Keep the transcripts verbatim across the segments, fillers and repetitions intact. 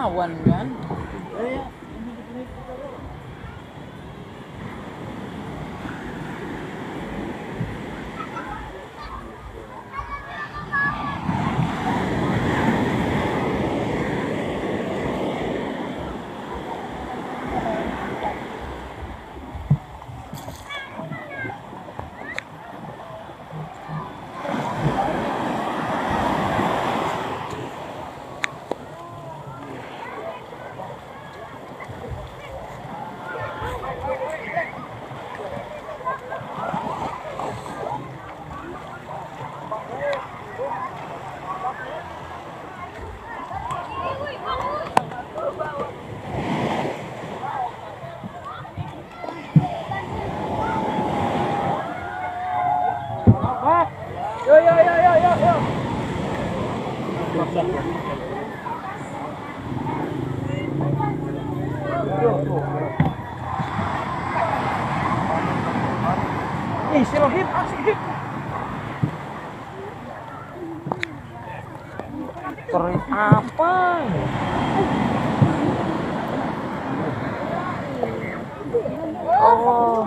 lawan kan. Ih, Sirohim asik hit. Keren apa? Oh. Oh,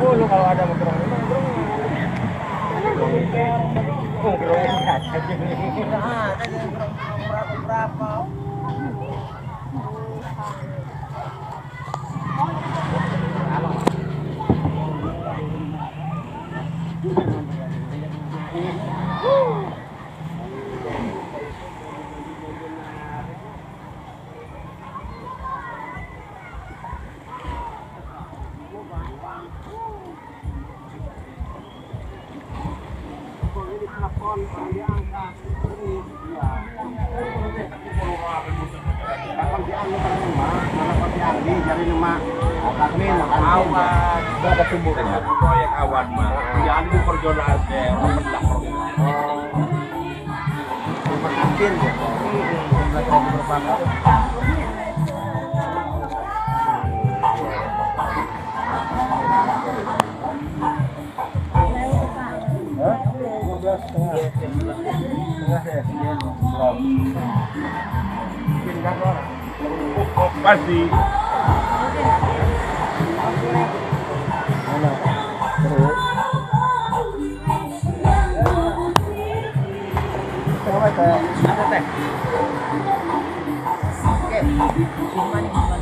kalau ada menggerong, menggerong. Menggerong aja gini. Nah, berapa-berapa. Proyek awan mah yang perjonase pemenang perkenalan ya pasti ada teh. Oke, gimana gimana?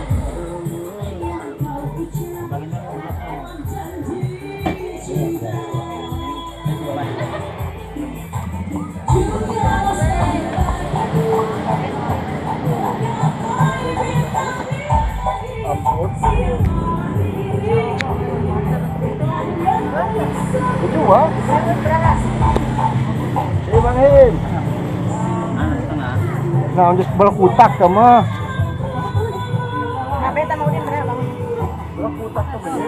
Kedua, terima kasih. Nah, untuk belok kutak sama. Nah, beta mau dimana bang? Belok kutak tuh bener.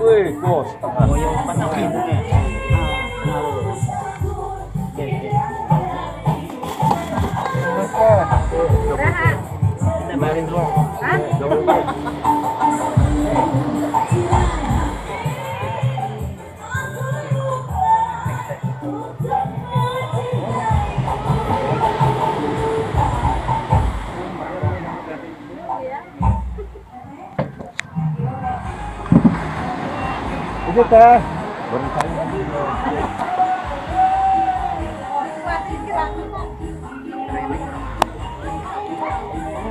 Wih, bos. Oh, yang empat tahun ini ya. Berapa? Kita balik dulu. Hah? Kita berhenti.